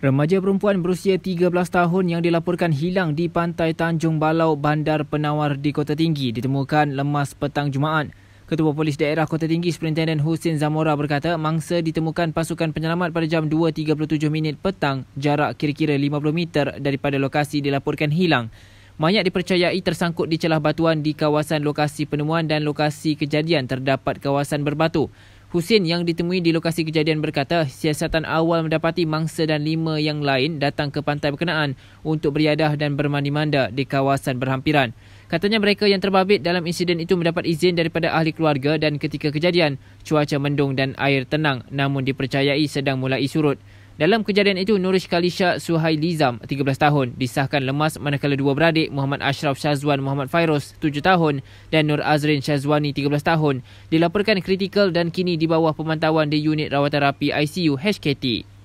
Remaja perempuan berusia 13 tahun yang dilaporkan hilang di pantai Tanjung Balau, Bandar Penawar di Kota Tinggi ditemukan lemas petang Jumaat. Ketua Polis Daerah Kota Tinggi Superintenden Husin Zamora berkata mangsa ditemukan pasukan penyelamat pada jam 2.37 petang, jarak kira-kira 50 meter daripada lokasi dilaporkan hilang. Mayat dipercayai tersangkut di celah batuan di kawasan lokasi penemuan dan lokasi kejadian terdapat kawasan berbatu. Husin yang ditemui di lokasi kejadian berkata siasatan awal mendapati mangsa dan 5 yang lain datang ke pantai berkenaan untuk beriadah dan bermandi-manda di kawasan berhampiran. Katanya mereka yang terbabit dalam insiden itu mendapat izin daripada ahli keluarga dan ketika kejadian, cuaca mendung dan air tenang namun dipercayai sedang mulai surut. Dalam kejadian itu, Nurish Qhalisya Suhailizam, 13 tahun, disahkan lemas manakala 2 beradik Muhammad Ashraf Syazwan Muhammad Fairuz, 7 tahun dan Nur Azrin Syazwani, 13 tahun dilaporkan kritikal dan kini di bawah pemantauan di unit rawatan rapi ICU HKT.